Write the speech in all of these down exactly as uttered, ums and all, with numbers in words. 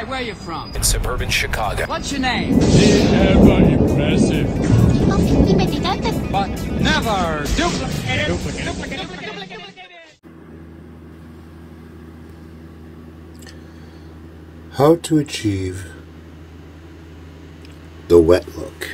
Hi, where are you from? In suburban Chicago. What's your name? Impressive. But never duplicate it. Duplicate. Duplicate. Duplicate. How to achieve the wet look.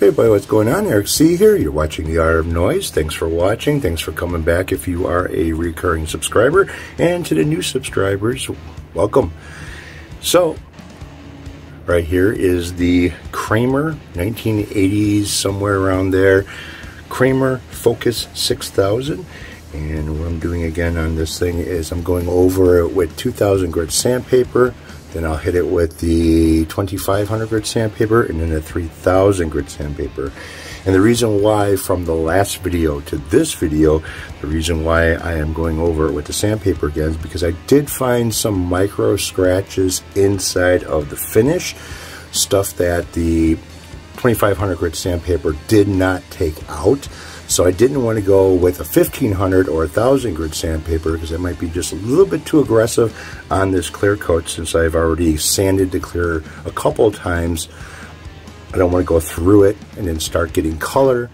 Hey everybody, what's going on? Eric C here. You're watching The Art of Noise. Thanks for watching. Thanks for coming back if you are a recurring subscriber. And to the new subscribers, welcome. So, right here is the Kramer, nineteen eighties, somewhere around there, Kramer Focus six thousand. And what I'm doing again on this thing is I'm going over it with two thousand grit sandpaper. Then I'll hit it with the twenty-five hundred grit sandpaper and then the three thousand grit sandpaper. And the reason why from the last video to this video, the reason why I am going over it with the sandpaper again is because I did find some micro scratches inside of the finish, stuff that the twenty-five hundred grit sandpaper did not take out. So I didn't want to go with a fifteen hundred or a one thousand grit sandpaper because it might be just a little bit too aggressive on this clear coat since I've already sanded the clear a couple of times. I don't want to go through it and then start getting color,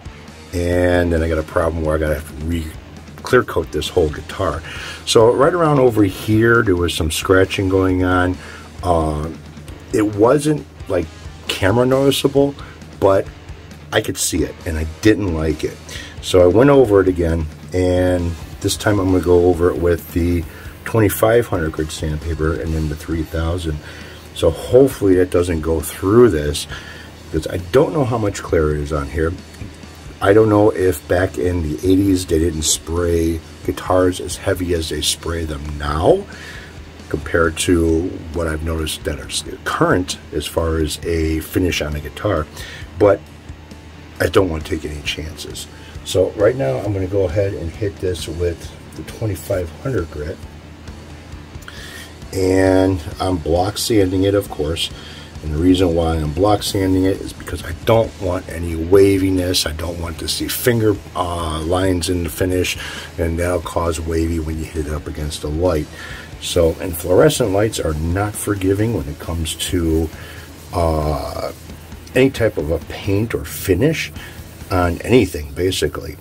and then I got a problem where I got to have to re-clear coat this whole guitar. So right around over here, there was some scratching going on. Uh, it wasn't like camera noticeable, but I could see it and I didn't like it. So I went over it again, and this time I'm going to go over it with the twenty-five hundred grit sandpaper and then the three thousand. So hopefully that doesn't go through this, because I don't know how much clear is on here. I don't know if back in the eighties they didn't spray guitars as heavy as they spray them now compared to what I've noticed that are current as far as a finish on a guitar. But I don't want to take any chances. So right now I'm going to go ahead and hit this with the twenty-five hundred grit. And I'm block sanding it, of course. And the reason why I'm block sanding it is because I don't want any waviness. I don't want to see finger uh, lines in the finish, and that'll cause wavy when you hit it up against the light. So, and fluorescent lights are not forgiving when it comes to uh, any type of a paint or finish on anything, basically.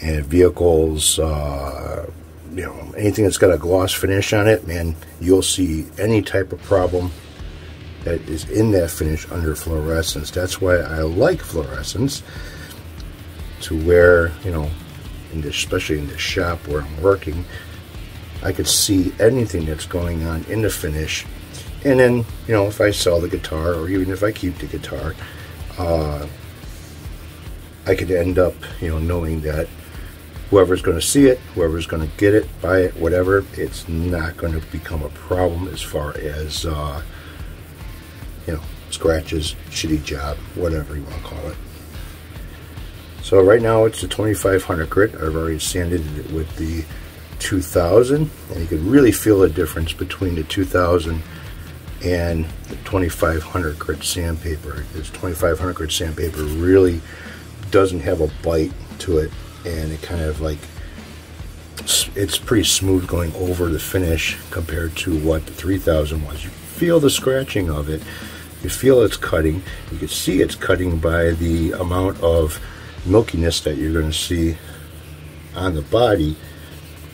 And vehicles, uh, you know, anything that's got a gloss finish on it, man, you'll see any type of problem that is in that finish under fluorescence. That's why I like fluorescence, to where, you know, in this, especially in this shop where I'm working, I could see anything that's going on in the finish. And then, you know, if I sell the guitar, or even if I keep the guitar, uh, I could end up, you know, knowing that whoever's going to see it, whoever's going to get it, buy it, whatever, it's not going to become a problem as far as, uh, you know, scratches, shitty job, whatever you want to call it. So right now it's the twenty-five hundred grit. I've already sanded it with the two thousand, and you can really feel the difference between the two thousand and the twenty-five hundred grit sandpaper. This twenty-five hundred grit sandpaper really doesn't have a bite to it, and it kind of like, it's pretty smooth going over the finish compared to what the three thousand was. You feel the scratching of it, you feel it's cutting, you can see it's cutting by the amount of milkiness that you're going to see on the body,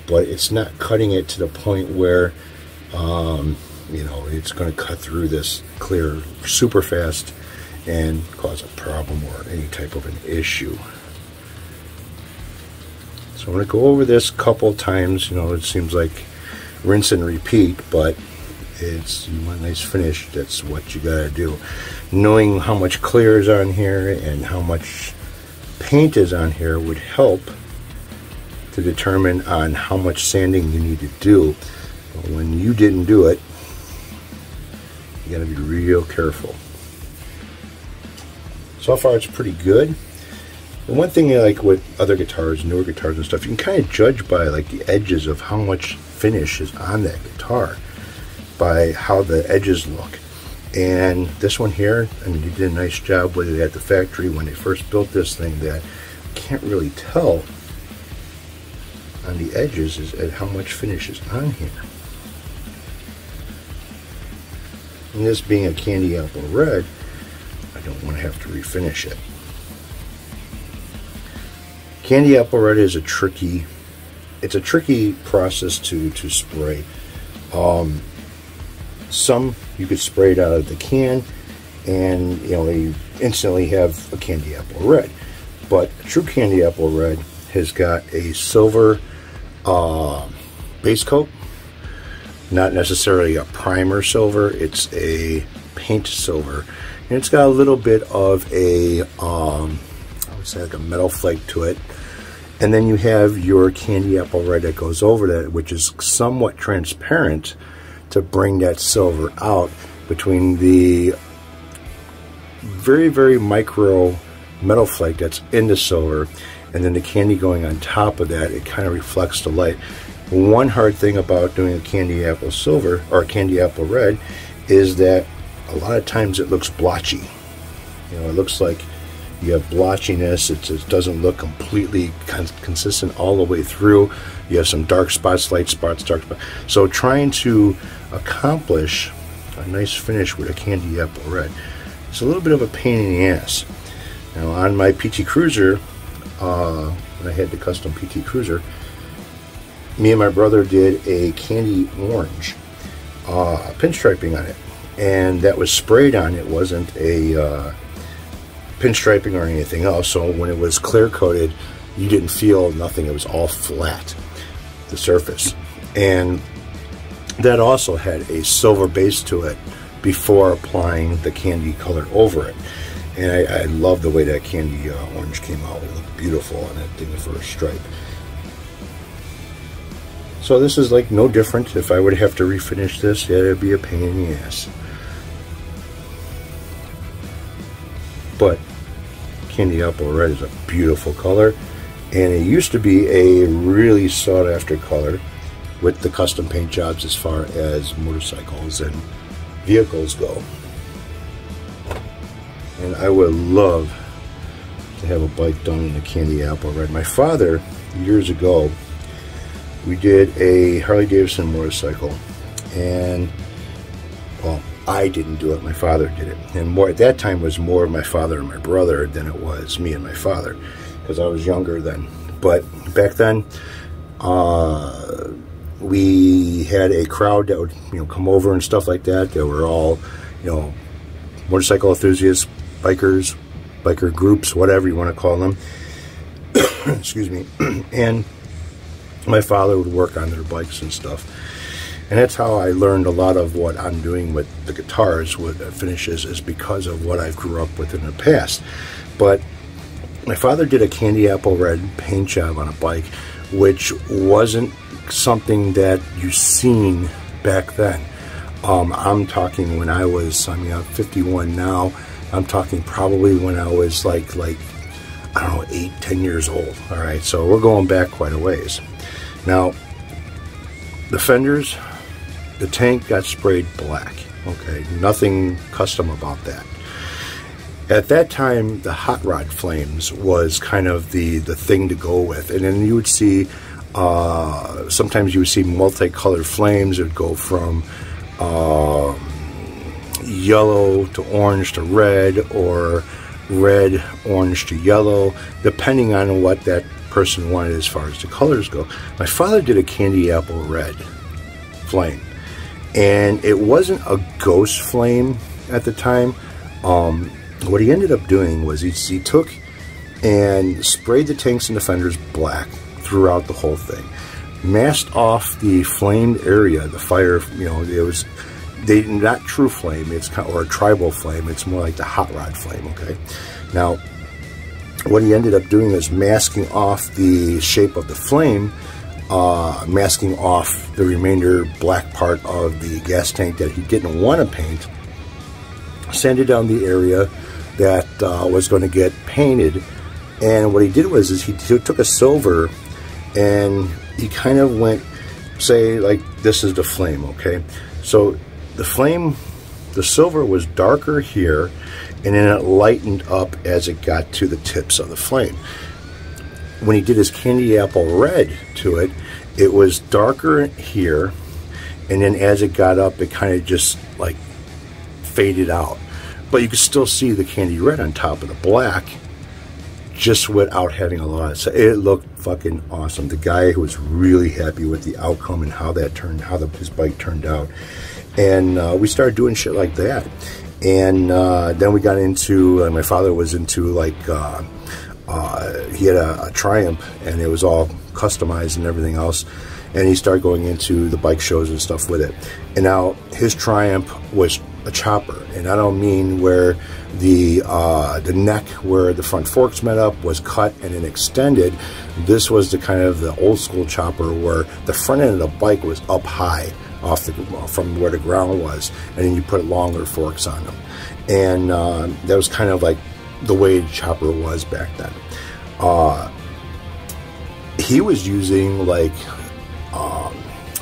but it's not cutting it to the point where um, you know, it's going to cut through this clear super fast and cause a problem or any type of an issue. So I'm going to go over this a couple times. You know, it seems like rinse and repeat, but it's, you want a nice finish, that's what you got to do. Knowing how much clear is on here and how much paint is on here would help to determine on how much sanding you need to do. But when you didn't do it, you gotta be real careful. So far it's pretty good. And one thing, like with other guitars, newer guitars and stuff, you can kind of judge by like the edges of how much finish is on that guitar by how the edges look. And this one here, I mean, they did a nice job with it at the factory when they first built this thing, that I can't really tell on the edges is at how much finish is on here. And this being a candy apple red, I don't want to have to refinish it. Candy apple red is a tricky, it's a tricky process to, to spray. Um, some you could spray it out of the can and, you know, you instantly have a candy apple red. But true candy apple red has got a silver uh, base coat, not necessarily a primer silver, it's a paint silver. And it's got a little bit of a, um, I would say like a metal flake to it. And then you have your candy apple red that goes over that, which is somewhat transparent to bring that silver out between the very, very micro metal flake that's in the silver and then the candy going on top of that. It kind of reflects the light. One hard thing about doing a candy apple silver or a candy apple red is that a lot of times it looks blotchy. You know, it looks like you have blotchiness. It's, it doesn't look completely con consistent all the way through. You have some dark spots, light spots, dark spots. So trying to accomplish a nice finish with a candy apple red, it's a little bit of a pain in the ass. Now on my P T Cruiser, uh, when I had the custom P T Cruiser, me and my brother did a candy orange uh, pinstriping on it, and that was sprayed on. It wasn't a uh, pinstriping or anything else, so when it was clear coated, you didn't feel nothing. It was all flat, the surface, and that also had a silver base to it before applying the candy color over it. And I, I love the way that candy uh, orange came out. It looked beautiful on that thing, the first stripe. So this is like no different. If I would have to refinish this, yeah, it'd be a pain in the ass. But candy apple red is a beautiful color, and it used to be a really sought after color with the custom paint jobs as far as motorcycles and vehicles go. And I would love to have a bike done in a candy apple red. My father, years ago, we did a Harley-Davidson motorcycle, and well, I didn't do it, my father did it. And more at that time was more of my father and my brother than it was me and my father, because I was younger then. But back then, uh, we had a crowd that would, you know, come over and stuff like that. They were all, you know, motorcycle enthusiasts, bikers, biker groups, whatever you want to call them. Excuse me. And my father would work on their bikes and stuff, and that's how I learned a lot of what I'm doing with the guitars, with the finishes, is because of what I grew up with in the past. But my father did a candy apple red paint job on a bike, which wasn't something that you seen back then. Um, I'm talking when I was, I mean, I'm fifty-one now. I'm talking probably when I was like, like I don't know, eight, ten years old. All right, so we're going back quite a ways. Now, the fenders, the tank got sprayed black, okay? Nothing custom about that. At that time, the hot rod flames was kind of the, the thing to go with. And then you would see, uh, sometimes you would see multicolored flames. It would go from uh, yellow to orange to red, or red, orange to yellow, depending on what that person wanted as far as the colors go. My father did a candy apple red flame, and it wasn't a ghost flame at the time. Um, what he ended up doing was he, he took and sprayed the tanks and the fenders black throughout the whole thing, masked off the flamed area, the fire. You know, it was they not true flame. It's kind of, or a tribal flame. It's more like the hot rod flame. Okay, now what he ended up doing is masking off the shape of the flame, uh, masking off the remainder black part of the gas tank that he didn't want to paint, sanded down the area that uh, was going to get painted. And what he did was is he took a silver and he kind of went, say, like, this is the flame, okay? So the flame, the silver was darker here, and then it lightened up as it got to the tips of the flame. When he did his candy apple red to it, it was darker here, and then as it got up, it kind of just like faded out. But you could still see the candy red on top of the black, just without having a lot. So it looked fucking awesome. The guy was really happy with the outcome and how that turned, how the, his bike turned out. And uh, we started doing shit like that. And uh, then we got into, uh, my father was into like, uh, uh, he had a, a Triumph, and it was all customized and everything else. And he started going into the bike shows and stuff with it. And now his Triumph was a chopper, and I don't mean where the uh, the neck where the front forks met up was cut and then extended. This was the kind of the old school chopper where the front end of the bike was up high off the, from where the ground was, and then you put longer forks on them. And uh, that was kind of like the way the chopper was back then. Uh, he was using like um,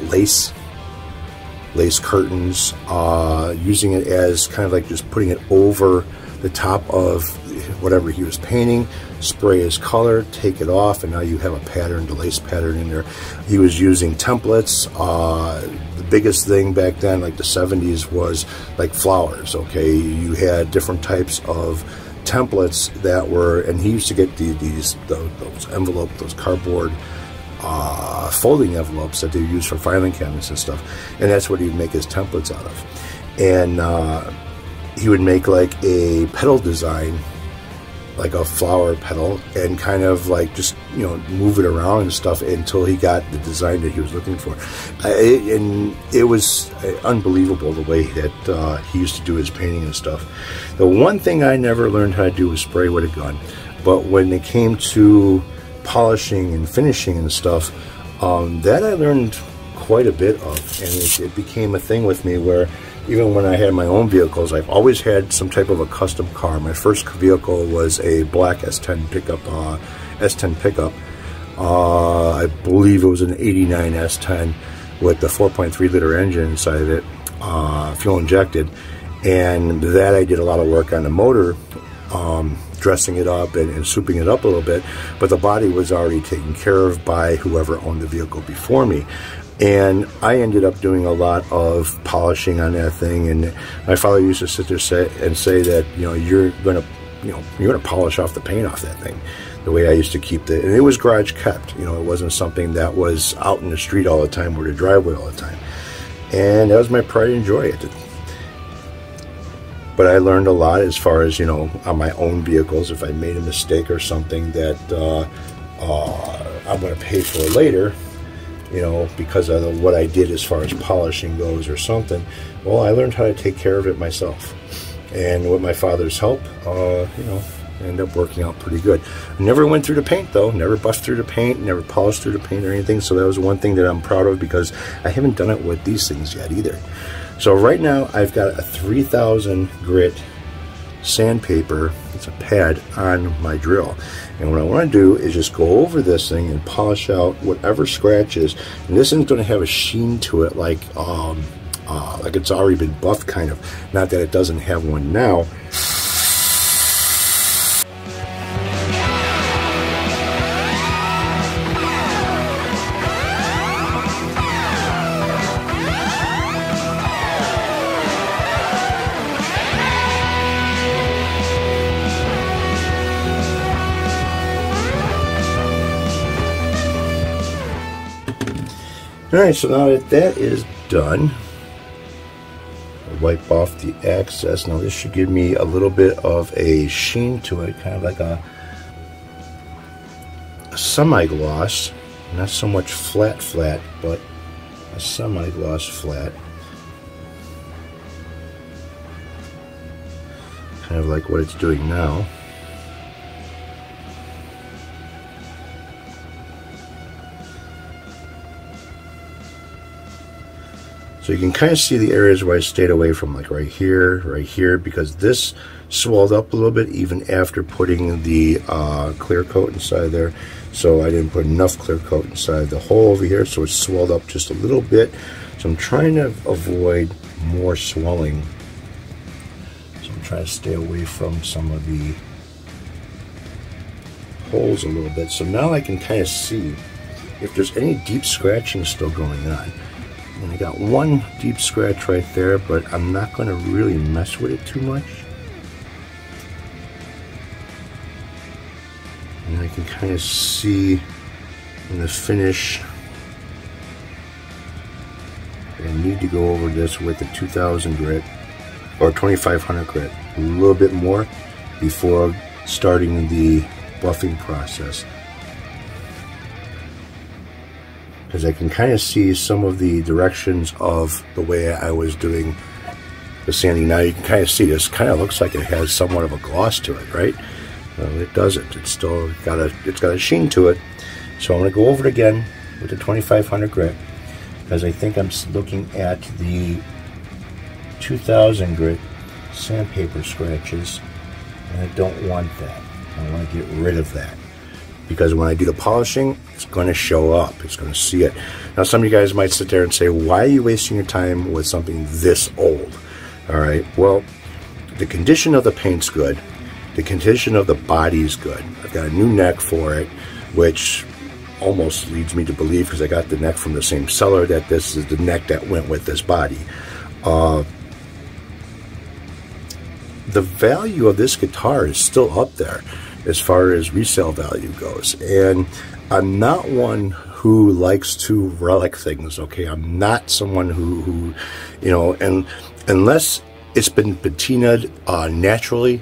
lace lace curtains, uh, using it as kind of like just putting it over the top of whatever he was painting, spray his color, take it off, and now you have a pattern, the lace pattern in there. He was using templates. Uh, the biggest thing back then, like the seventies, was like flowers, okay? You had different types of templates that were, and he used to get the, these, the, those envelope, those cardboard Uh, folding envelopes that they use for filing cabinets and stuff, and that's what he would make his templates out of. And uh, he would make like a petal design, like a flower petal, and kind of like just, you know, move it around and stuff until he got the design that he was looking for. Uh, it, and it was unbelievable the way that uh, he used to do his painting and stuff. The one thing I never learned how to do was spray with a gun, but when it came to polishing and finishing and stuff, um, that I learned quite a bit of, and it, it became a thing with me where even when I had my own vehicles, I've always had some type of a custom car. My first vehicle was a black S ten pickup, uh, S ten pickup. Uh, I believe it was an eighty-nine S ten with the four point three liter engine inside of it, uh, fuel injected, and that I did a lot of work on the motor, um, dressing it up and, and souping it up a little bit, but the body was already taken care of by whoever owned the vehicle before me. And I ended up doing a lot of polishing on that thing, and my father used to sit there say, and say that, you know, you're gonna, you know, you're gonna polish off the paint off that thing, the way I used to keep it. And it was garage kept, you know, it wasn't something that was out in the street all the time or the driveway all the time. And that was my pride and joy at the But I learned a lot as far as, you know, on my own vehicles, if I made a mistake or something that uh, uh, I'm going to pay for later, you know, because of what I did as far as polishing goes or something. Well, I learned how to take care of it myself. And with my father's help, uh, you know, ended up working out pretty good. I never went through the paint, though. Never bust through the paint, never polished through the paint or anything. So that was one thing that I'm proud of, because I haven't done it with these things yet either. So right now I've got a three thousand grit sandpaper, it's a pad, on my drill. And what I want to do is just go over this thing and polish out whatever scratches. And this isn't going to have a sheen to it like um, uh, like it's already been buffed, kind of. Not that it doesn't have one now. Alright, so now that that is done, I'll wipe off the excess. Now this should give me a little bit of a sheen to it, kind of like a, a semi-gloss, not so much flat flat, but a semi-gloss flat. Kind of like what it's doing now. So you can kind of see the areas where I stayed away from, like right here, right here, because this swelled up a little bit even after putting the uh, clear coat inside there. So I didn't put enough clear coat inside the hole over here, so it swelled up just a little bit. So I'm trying to avoid more swelling. So I'm trying to stay away from some of the holes a little bit. So now I can kind of see if there's any deep scratching still going on. And I got one deep scratch right there, but I'm not going to really mess with it too much. And I can kind of see in the finish, I need to go over this with the two thousand grit or twenty-five hundred grit a little bit more before starting the buffing process, because I can kind of see some of the directions of the way I was doing the sanding. Now you can kind of see this kind of looks like it has somewhat of a gloss to it, right? Well, it doesn't. It's still got a it's got a sheen to it. So I'm going to go over it again with the twenty-five hundred grit, because I think I'm looking at the two thousand grit sandpaper scratches, and I don't want that. I want to get rid of that, because when I do the polishing, it's going to show up. It's going to see it. Now, some of you guys might sit there and say, why are you wasting your time with something this old? All right, well, the condition of the paint's good. The condition of the body's good. I've got a new neck for it, which almost leads me to believe, because I got the neck from the same seller, that this is the neck that went with this body. Uh, the value of this guitar is still up there as far as resale value goes. And I'm not one who likes to relic things, okay? I'm not someone who, who you know, and unless it's been patinaed uh, naturally,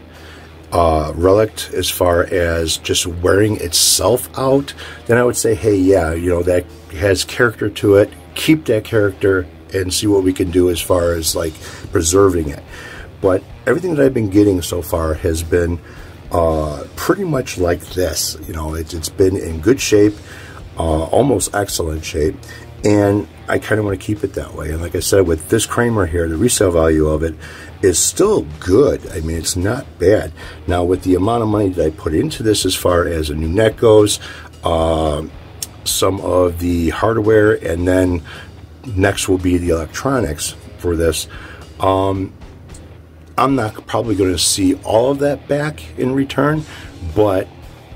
uh, relict as far as just wearing itself out, then I would say, hey, yeah, you know, that has character to it. Keep that character and see what we can do as far as, like, preserving it. But everything that I've been getting so far has been Uh, pretty much like this, you know, it, it's been in good shape, uh, almost excellent shape, and I kind of want to keep it that way. And like I said, with this Kramer here, the resale value of it is still good. I mean, it's not bad. Now, with the amount of money that I put into this as far as a new neck goes, uh, some of the hardware, and then next will be the electronics for this, um, I'm not probably going to see all of that back in return, but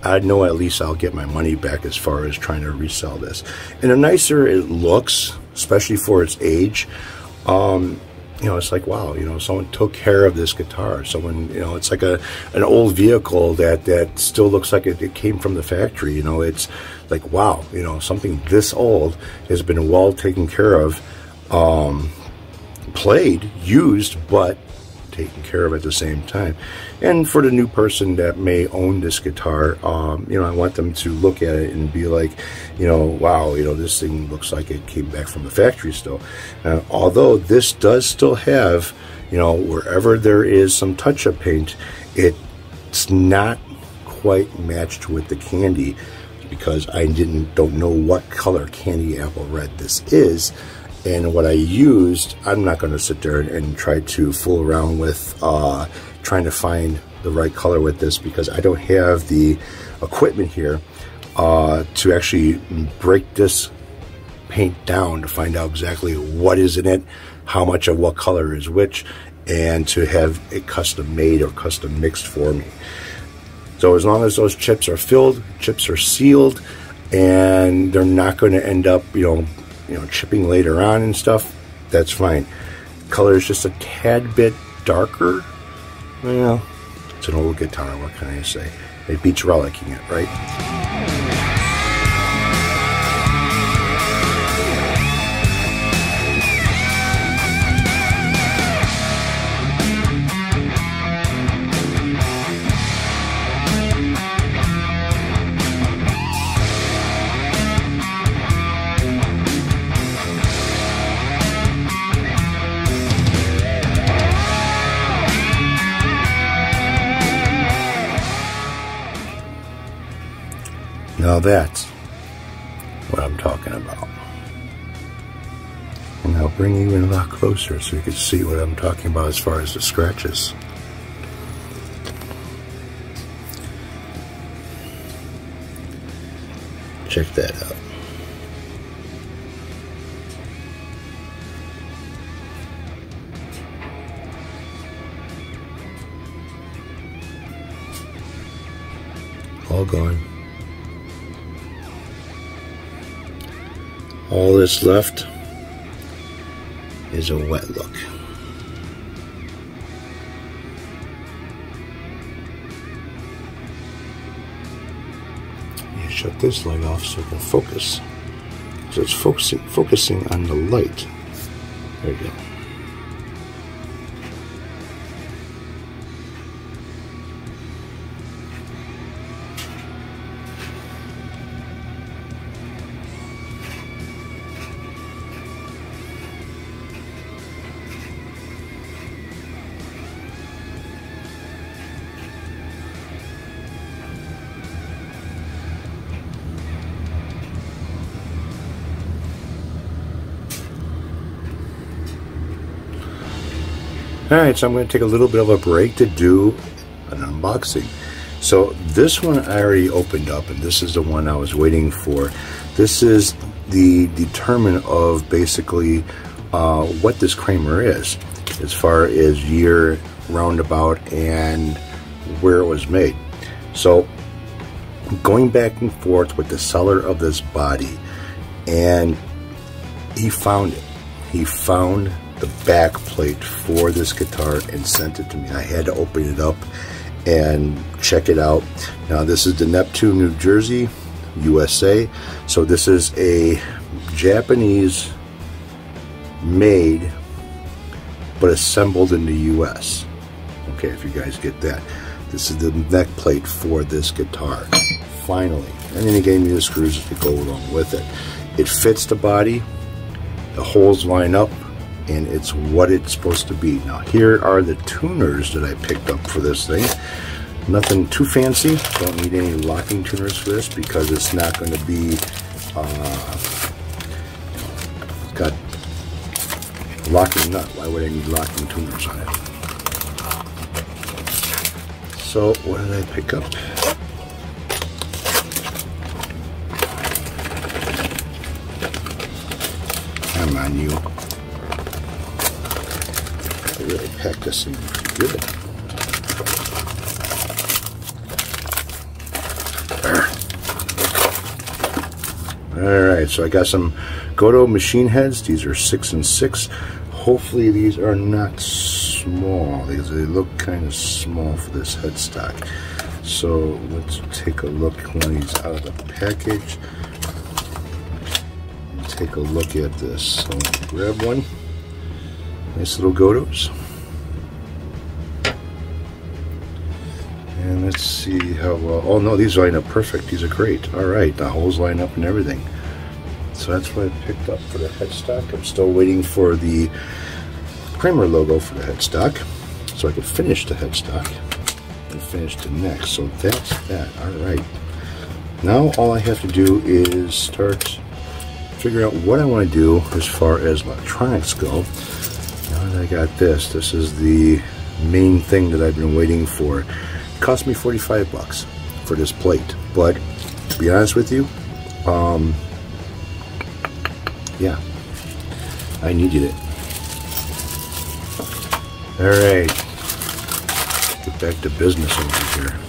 I know at least I'll get my money back as far as trying to resell this. And the nicer it looks, especially for its age, um, you know, it's like, wow, you know, someone took care of this guitar. Someone, you know, it's like a an old vehicle that, that still looks like it, it came from the factory. You know, it's like, wow, you know, something this old has been well taken care of, um, played, used, but taken care of at the same time. And for the new person that may own this guitar, um, you know, I want them to look at it and be like, you know, wow, you know, this thing looks like it came back from the factory still. Uh, although this does still have, you know, wherever there is some touch-up paint, it's not quite matched with the candy, because I didn't don't know what color candy apple red this is. And what I used, I'm not going to sit there and, and try to fool around with uh, trying to find the right color with this, because I don't have the equipment here uh, to actually break this paint down to find out exactly what is in it, how much of what color is which, and to have it custom made or custom mixed for me. So as long as those chips are filled, chips are sealed, and they're not going to end up, you know, you know, chipping later on and stuff, that's fine. Color is just a tad bit darker. Well, it's an old guitar, what can I say? It beats relicking it, right? Now that's what I'm talking about. And I'll bring you in a lot closer so you can see what I'm talking about as far as the scratches. Check that out. All gone. All that's left is a wet look. You shut this light off so it can focus. So it's focusing, focusing on the light. There you go. Alright, so I'm going to take a little bit of a break to do an unboxing. So this one I already opened up, and this is the one I was waiting for. This is the determinant of basically uh, what this Kramer is, as far as year, roundabout, and where it was made. So going back and forth with the seller of this body, and he found it. He found the back plate for this guitar and sent it to me. I had to open it up and check it out. Now this is the Neptune, New Jersey, U S A. So this is a Japanese made but assembled in the U S Okay, if you guys get that. This is the neck plate for this guitar, finally. And then he gave me the screws to go along with it. It fits the body, the holes line up, and it's what it's supposed to be. Now here are the tuners that I picked up for this thing. Nothing too fancy. Don't need any locking tuners for this because it's not going to be uh, got locking nut. Why would I need locking tuners on it? So what did I pick up? Come on, you. Really pack this in good. Alright, so I got some Godot machine heads. These are six and six. Hopefully these are not small because they look kind of small for this headstock. So let's take a look at one of these out of the package. Let's take a look at this. So grab one. Nice little Godots. And let's see how well, oh no, these line up perfect. These are great. Alright, the holes line up and everything. So that's what I picked up for the headstock. I'm still waiting for the Kramer logo for the headstock so I could finish the headstock and finish the neck. So that's that. Alright. Now all I have to do is start figuring out what I want to do as far as electronics go. I got this. This is the main thing that I've been waiting for. It cost me forty-five bucks for this plate, but to be honest with you, um, yeah, I needed it. All right, get back to business over here.